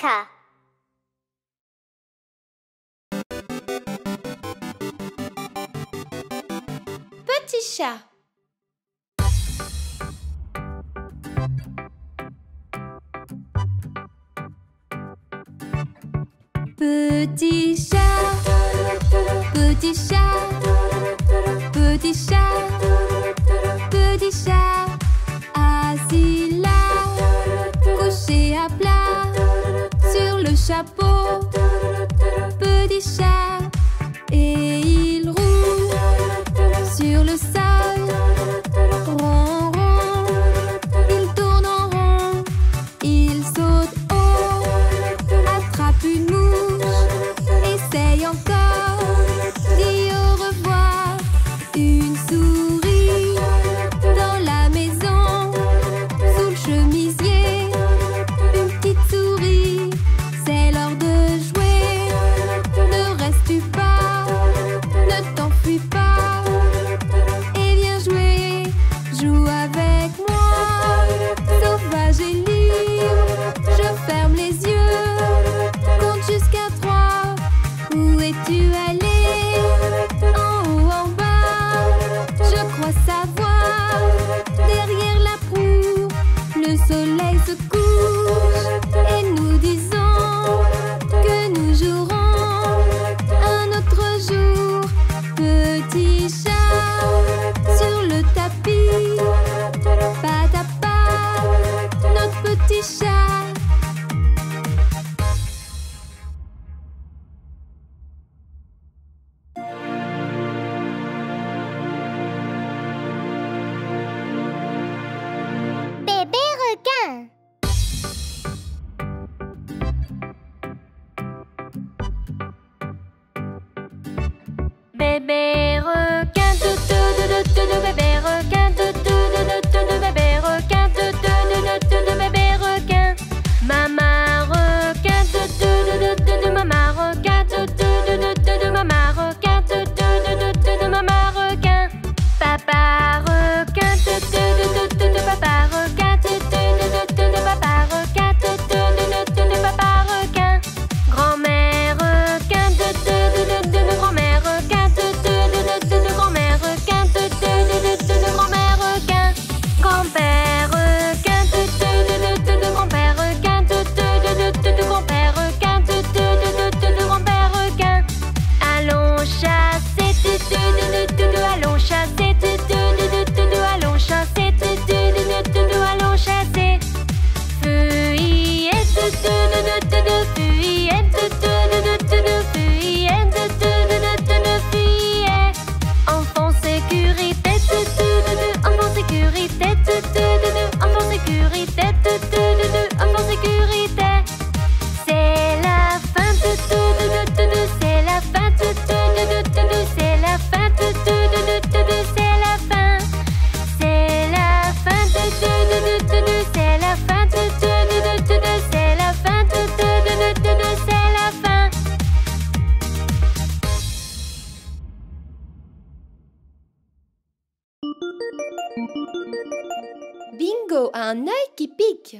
Danke. Petit chat. Petit chat, petit chat, petit chat, petit chat, assis là, couché à plat, sur le chapeau, petit chat, et il roule sur le sol, rond, rond, il tourne en rond, il saute haut, attrape une mouche. Essaye encore, dis au revoir. Une souris dans la maison, sous le chemisier, une petite souris. C'est l'heure de jouer, ne reste pas, ne t'enfuis pas. Et viens jouer, joue avec moi. Sauvage et libre, je ferme les yeux, compte jusqu'à 3. Où es-tu allé? En haut, en bas, je crois savoir. Derrière la proue, le soleil se couche. Et nous disons que nous jouerons un autre jour. Petit chat sur le tapis, pas à pas, notre petit chat. Bébé requin, bébé requin, bébé requin, bébé requin. Maman requin, maman requin, maman requin, maman requin. Papa requin, papa requin, papa requin, papa requin. Grand-mère requin, grand-mère requin. Grand-père requin, grand-père requin, grand-père requin, grand-père requin. Allons chasser, allons chasser, allons chasser, allons chasser. Fuyette, fuyette, fuyette, fuyette. Enfant sécurité, enfant sécurité. Enfant sécurité, enfant sécurité. C'est la fin, c'est la fin, c'est la fin, c'est la fin. C'est la fin, c'est la fin, c'est la fin, c'est la fin. Bingo a un œil qui pique.